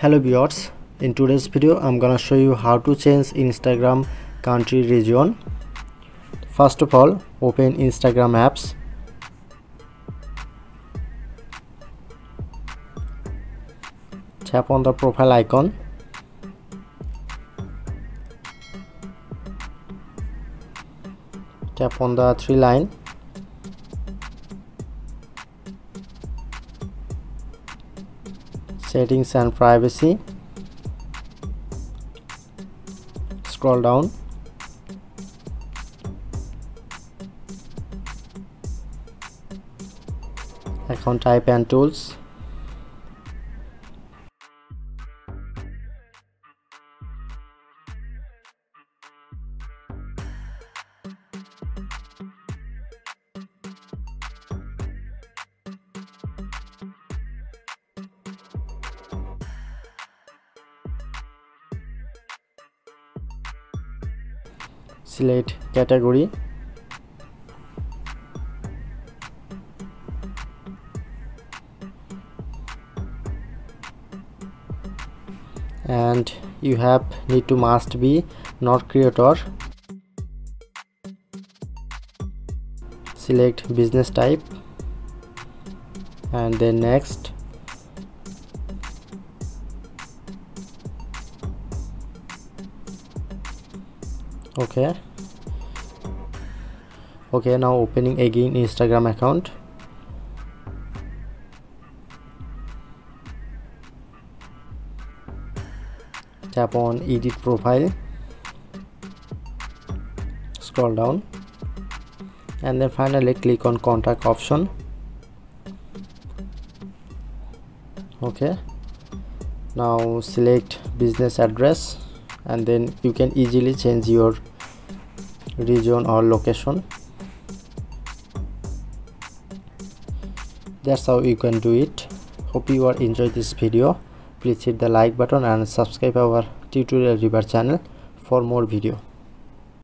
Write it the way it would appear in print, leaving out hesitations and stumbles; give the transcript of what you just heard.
Hello viewers, in today's video I'm gonna show you how to change Instagram country region. First of all, open Instagram apps. Tap on the profile icon. Tap on the three line. Settings and privacy. Scroll down. Account type and tools. Select category. And you must be not creator. Select business type and then next. Okay, now opening again Instagram account. Tap on edit profile. Scroll down and then finally click on contact option. Okay, now select business address and then you can easily change your region or location. That's how you can do it. Hope you are enjoyed this video. Please hit the like button and subscribe our Tutorial River channel for more video.